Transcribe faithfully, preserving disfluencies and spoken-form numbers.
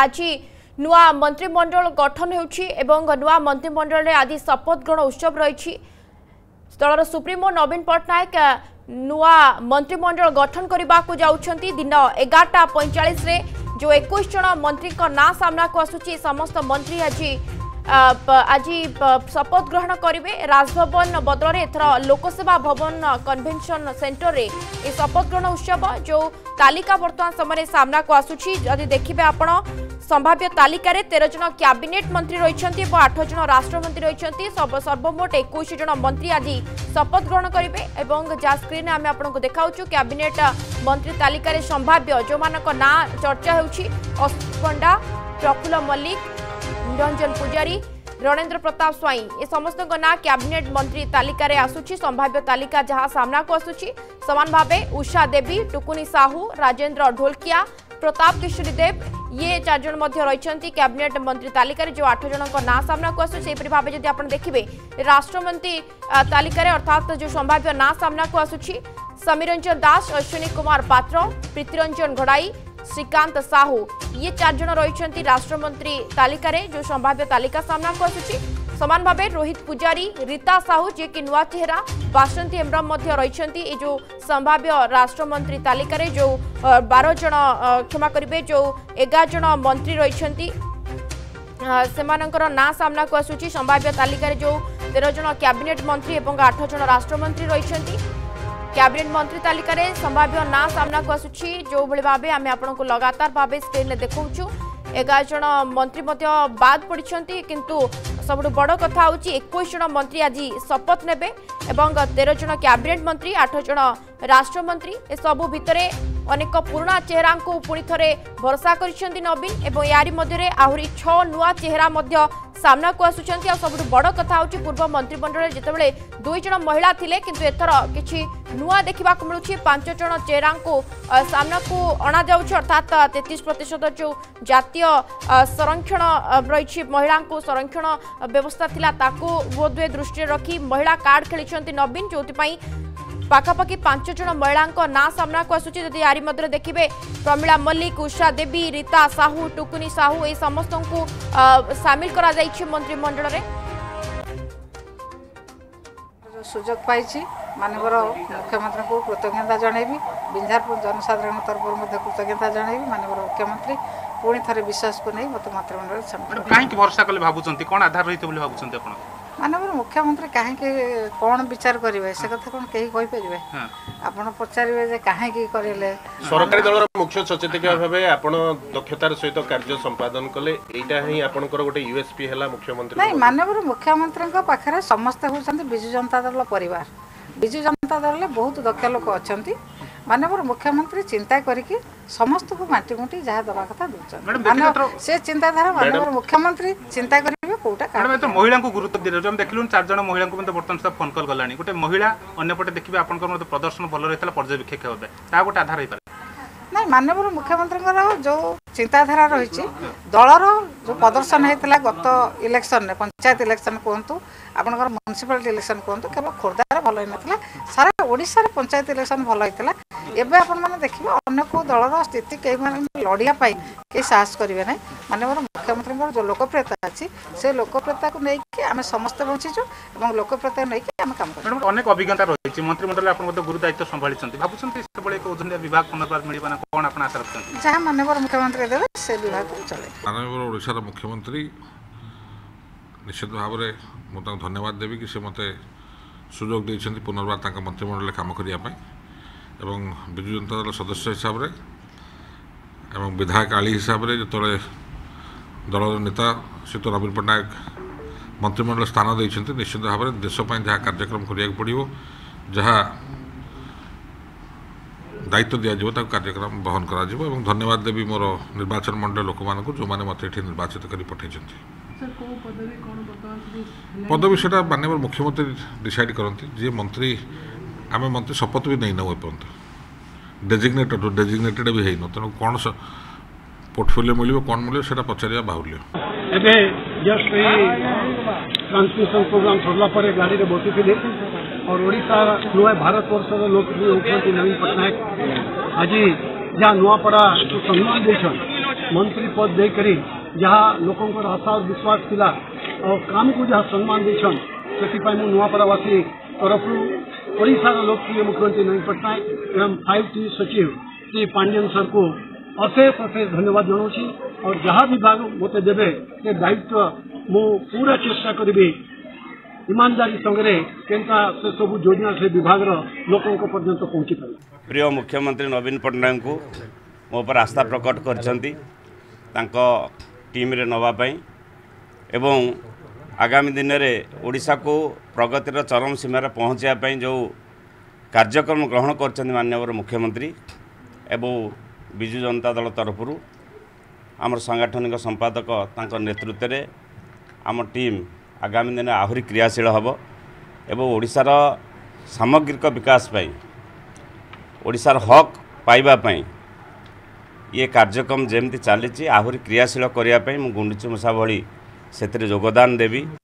आज नुआ मंत्रिमंडल गठन होउछि एवं नुआ मंत्रिमंडल रे आदि शपथ ग्रहण उत्सव रही। दलर सुप्रीमो नवीन पटनायक नुआ मंत्रिमंडल गठन करने को जाउछंती। दिन एगारटा पैंचाश जो इक्कीस जन मंत्री ना सामना को आसुची, समस्त मंत्री आज आज शपथ ग्रहण करेंगे। राजभवन बदल एथर लोकसेवा भवन कन्वेंशन सेंटर रे ये शपथ ग्रहण उत्सव जो तालिका वर्तमान समय सामना को आसुची। यदि देखिए आपण संभाव्य तालिकार तेरह जन कैबिनेट मंत्री रही, आठ जन राष्ट्रमंत्री रही, सर्वमोट इक्कीस जन मंत्री आज शपथ ग्रहण करेंगे। जहाँ स्क्रीन आम आपको देखाऊँ कैबिनेट मंत्री तालिकार संभाव्य जो मान ना चर्चा होंडा, प्रफुल्ल मल्लिक, निरंजन पुजारी, रणेन्द्र प्रताप स्वाई, ये समस्त ना कैबिनेट मंत्री तालिकार आसूची। संभाव्य तालिका जहाँ सामना को आसूची समान भावे उषा देवी, टुकुनी साहू, राजेंद्र ढोलकिया, प्रताप किशोर देव ये चार जन मध्य रही कैबिनेट मंत्री तालिकार जो आठ जन ना सामना को आसपरि भाव। जब आप देखिए राष्ट्रमंत्री तालिकार अर्थात जो संभाव्य ना सामना को आसूची समीर रंजन दास, अश्विनी कुमार पात्र, प्रीति रंजन घड़ाई, श्रीकांत साहू ये चार जन रही राष्ट्रमंत्री तालिकार जो संभाव्य तालिका सामना को आसूची। समान भावे रोहित पुजारी, रीता साहू जी की नुआ चेहरा, बासंती एम्ब्रम मध्य रही जो संभाव्य राष्ट्रमंत्री तालिकार जो बारह जन क्षमा करेंगे जो एगार जन मंत्री रही सेमानंकर ना सामना को आसूची। संभाव्य तालिकार जो तेरह जन कैबिनेट मंत्री और आठ जन राष्ट्रमंत्री रही। कैबिनेट मंत्री तालिकार संभाव्य ना सामना को आसूची जो भली भाव आम आपको लगातार भाव स्क्रीन देखा। एगार जन मंत्री बाद पड़ती किंतु सबुठ बड़ कथा हूँ इक्कीस जन मंत्री आज शपथ नेबे एवं तेरह जन कैबिनेट मंत्री, आठ जन राष्ट्रमंत्री, ए सबू भितरे अनेक पुराणा चेहरा को पुणी थे भरोसा कर नवीन एवं यारी मध्य आहरी छह नुआ चेहरा मध्य सामना को आसुचार। सबुठ बड़ कथा हूँ पूर्व मंत्रिमंडल जितेबाला दुई जन महिला थिले किंतु एथर किछि नुआ देखा मिलूँ। पांच जन चेहरा को सामना को अणा जाउछि अर्थात तैंतीस प्रतिशत जो जातीय संरक्षण रही महिला को संरक्षण व्यवस्था थिला ताको बोधवे दृष्टि रखी महिला कार्ड खेली नवीन जो पाखापाखि पांच जन महिला ना सामना को आसूची। जदि यारी मध्य देखिए प्रमिला मल्लिक, उषा देवी, रीता साहू, टुकुनी साहू ये समस्त को सामिल करा कर मंत्रिमंडल सुजोग पाई मानवर मुख्यमंत्री को कृतज्ञता जनइबी। बिंझारपुर जनसाधारण तरफ कृतज्ञता जनइबी मानवर मुख्यमंत्री पुणी थे विश्वास को नहीं मत मंत्रिमंडल कहीं वर्षा कले भाई कौन आधार रही भाई मानवर मुख्यमंत्री कहीं कौन विचार करेंगे से कथा कौन कहीं कहींपर आप पचारे कहीं करें सरकारी दल मुख्य सचेतक भाव आप दक्षतार सहित कार्य संपादन कले यहाँ गोटे यूएसपी है मुख्यमंत्री नहीं मानवर मुख्यमंत्री पाखे समस्ते होती बीजु जनता दल परिवार। बीजु जनता दल बहुत दक्ष लोक अच्छा मानवर मुख्यमंत्री चिंता करके समस्त को बांटी गुंटी जहाँ दवा कथा दूसरी से चिंताधारा मानवर मुख्यमंत्री चिंता करेंगे कौटा मैडम तो महिला को गुरुत्व दे रही देखिल चार जन महिला बर्तमान सुधा फोन कल गला गोटे महिला अंपटे देखिए आप प्रदर्शन भल रही है पर्यवेक्षक होते ता गोटे आधार हो ना मानवर मुख्यमंत्री जो चिंताधारा रही दलर जो प्रदर्शन होता गत इलेक्शन पंचायत इलेक्शन कहतु आपंकर म्यूनिसिपालिटी इलेक्शन कहतु केवल खोर्धार भल होता सारा ओडिशा पंचायत इलेक्शन भल होता एवं आपने देखिए अनेक को दलर स्थिति कहीं लड़ाई कहीं साहस करेंगे ना मानवर मुख्यमंत्री जो लोकप्रियता अच्छी से लोकप्रियता को लेकिन आम समस्ते बचीचु और लोकप्रियता लेकिन आम काम कर अनेक अभिज्ञता रही मंत्रिमंडल आप गुरु दायित्व संभाली भावुंत विभाग पुनर्वार मिलना कौन आप आशा रखते जहाँ मानवर मुख्यमंत्री देवे से विभाग चले मानवर ओडिशा मुख्यमंत्री निश्चित भाव में मुझे धन्यवाद देवी कि मत सुजोग देते पुनर्वार मंत्रिमंडल काम करने एवं बीजु जनता दल सदस्य हिसाब रे एवं विधायक आली हिसाब से जो दलर नेता श्रीयुत नवीन पटनायक मंत्रिमंडल स्थान देते निश्चित भाव में देशपाई जहाँ कार्यक्रम करा पड़ो जहाँ दायित्व दिजाव कार्यक्रम बहन कर धन्यवाद देवी मोर निर्वाचन मंडल लोक मानक जो मैंने मत ये निर्वाचित कर पदवी से माननीय मुख्यमंत्री डिसाइड करती जी मंत्री आम मंत्री शपथ भी नहीं नौ एपर्त डेजिग्नेटेड डेजिग्नेटेड भी है तेणु कौन पोर्टफोलियो मिले कौन मिले से पचार बाहुल्य जस्ट ट्रांसमिशन प्रोग्राम सरला गाड़ी में बसुले और ओडिशा नुआ भारत वर्षर लोकप्रिय मुख्यमंत्री नवीन पटनायक आज जहाँ नुआपड़ा सम्मान देते मंत्री पद दे करी जहाँ लोगों पर आशा और विश्वास दिला और काम को जहाँ सम्मान देन से नुआपड़ावासी तरफ ओडिशार लोकप्रिय मुख्यमंत्री नवीन पटनायक एवं फाइव टी सचिव श्री पांडियन सर को अशेष अशेष धन्यवाद जनाऊँ और जहाँ भी भाग मत देवे से दायित्व मु पूरा चेष्टा करी ईमानदारी संगे से सब योजना से विभाग लोक पर्यंत पहुँची पारे। प्रिय मुख्यमंत्री नवीन पटनायक को मो पर आस्था प्रकट कर नापाई एवं आगामी दिन में ओडिशा को प्रगतिर चरम सीमार पहुँचापी जो कार्यक्रम ग्रहण करवर मुख्यमंत्री एवं बीजु जनता दल तरफ आम सांगठनिक संपादक नेतृत्व में आम टीम आगामी दिन आहरी क्रियाशील हम एवं ओडिशार सामग्रिक विकास ओडिशार हक पाइबापी ये कार्यक्रम जमी चली आहरी क्रियाशील करने गुंडीचमूषा भली से योगदान देवी।